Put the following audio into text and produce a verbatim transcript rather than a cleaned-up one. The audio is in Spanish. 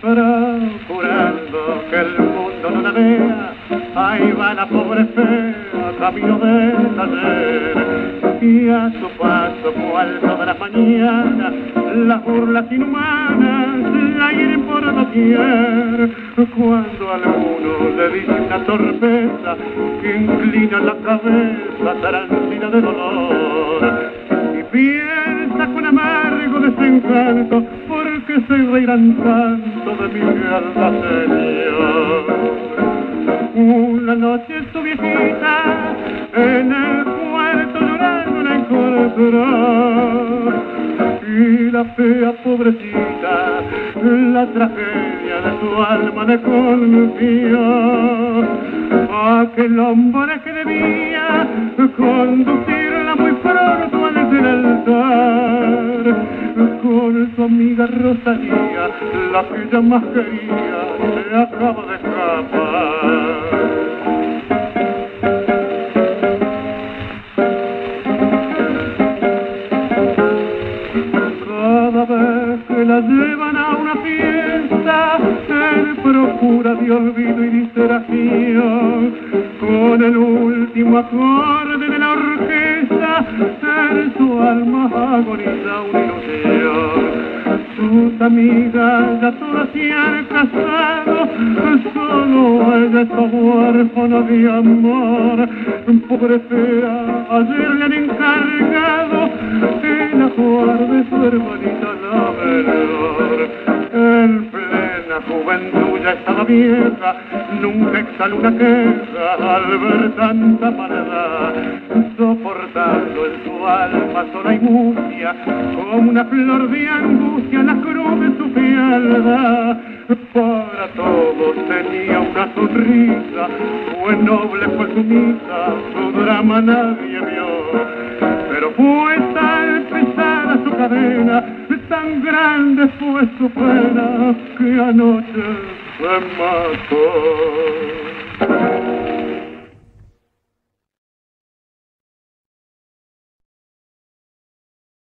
Procurando que el mundo no la vea, ahí va la pobre fea, camino de taller. Y a su paso, cual todas las mañanas, las burlas inhumanas la hieren por doquier. Cuando alguno le dice una torpeza, que inclina la cabeza tarantila de dolor. Y piensa con amargo desencanto, porque se reirán tanto de mi alma, señor. Una noche su viejita en el cuarto llorando la encontró, y la fea pobrecita la tragedia de su alma le confió. Aquel hombre que debía conducirla muy pronto al altar, con su amiga Rosalía, la que ella más quería, se acaba de escapar. Cada vez que la llevan a una fiesta, él procura de olvido y distracción. Con el último acorde de la orquesta, en su alma agoniza una ilusión. Sus amigas ya todas se han casado, solo ella está huérfana de amor. Pobre fea, ayer le han encargado el ajuar de su hermanita la menor. En plena juventud ya estaba vieja, nunca exhaló una queja al ver tanta maldad, soportando en su alma sola y mustia, como una flor de angustia, la cruz de su fealdad. Para todos tenía una sonrisa, fue noble, fue sumisa, su drama nadie vio. Pero fue tan pesada su cadena, tan grande fue su pena, que anoche se mató.